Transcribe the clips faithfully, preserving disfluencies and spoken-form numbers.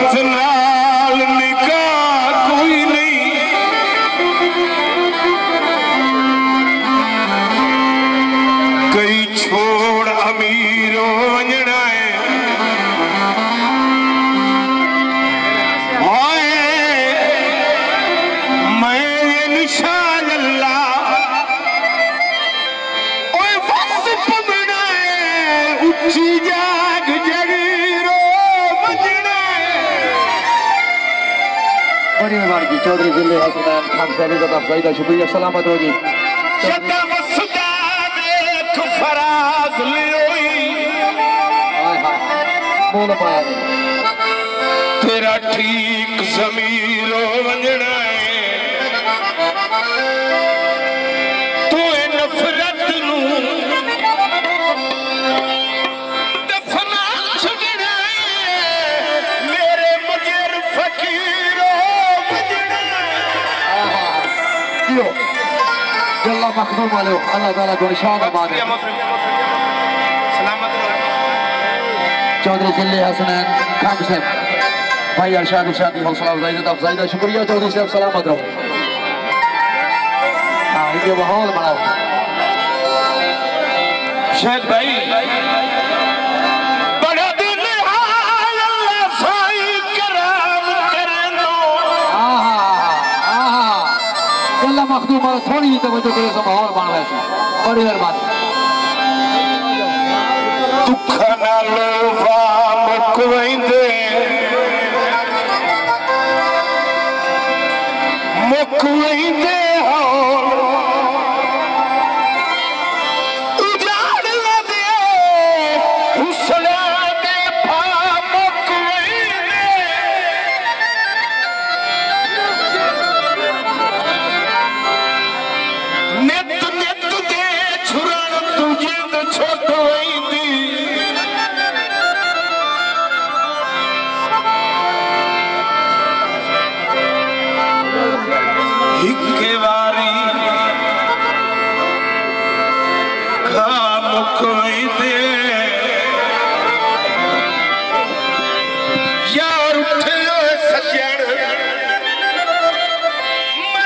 हाथ लाल निकाह कोई नहीं, कई छोड़ अमीरों जड़ाए जाग जगीरो बजना। बड़ी मेहरबानी चौधरी जिले अस्पताल खान साहब का आपका इतना शुक्रिया, सलामत हो जी। बोल पाया तेरा ठीक जमीरो बजना तो नफरत नू अल्लाह मखदूम वाले अल्लाह ताला को निशान आबाद है। सलामत रहो चौधरी जिले हसनैन खान साहब भाई अरशद शादी हौसला अफजाई का अफजाई का शुक्रिया चौधरी साहब, सलामत रहो। हां ये माहौल बनाओ शायद भाई बड़ा दिल हाल अल्लाह साई करम करनो। आहा आहा अल्लाह मखदूम वाले थोड़ी ही तवज्जो करे सब और बन रहा है। बड़ी मेहरबानी दुख ना लो वाम कोइंदे मुकइंदे हो उजाड़ ला दे हुस्न दे फा मुकइंदे नित नित दे छुरण तुझे तो छोटोइंदी हिके वारी खा मुकइंदे यार उठियो सजण बड़ी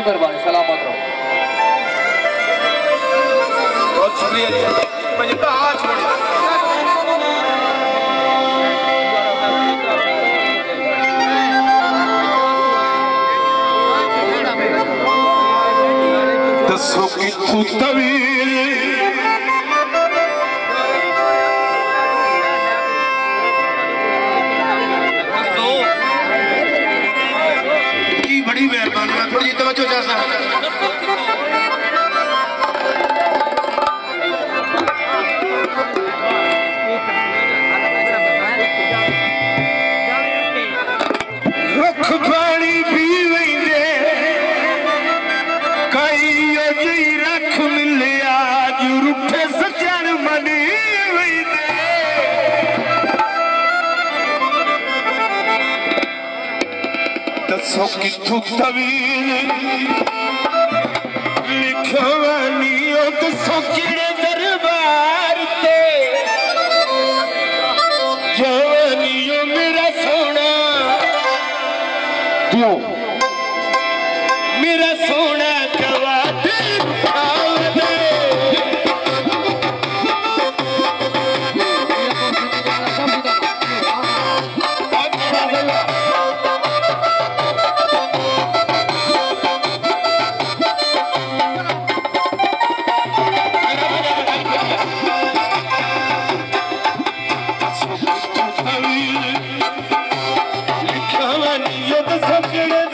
मेहरबानी सलामत रहो। बहुत शुक्रिया जी आज दसो कि तू तवीर बड़ी मेहरबानी मैं थोड़ी तवज्जो चाहता हूं। रुख पानी पी वेंदे कई जी रख मिले आज रुठे सजन मनी दसो कितू तवीर लिखवानी दसो किड़े दरबार ते जवानी मेरा सोना क्यों मेरा सोना गवाधी I'm gonna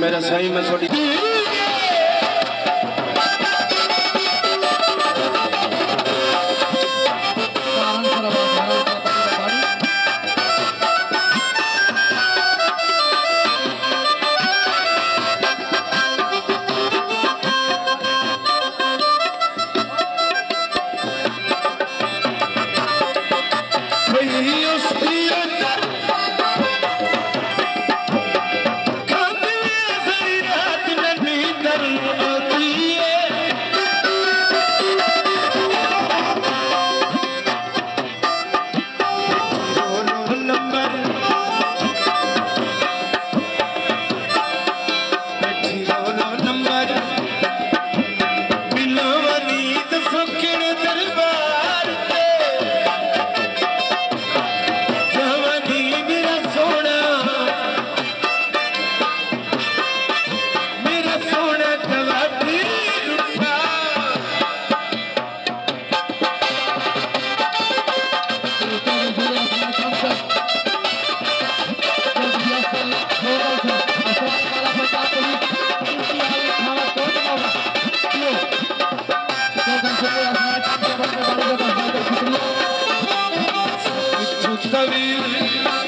मेरा सही में थोड़ी I'm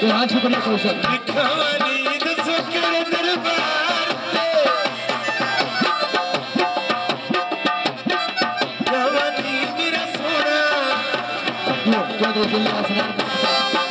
not going to do that.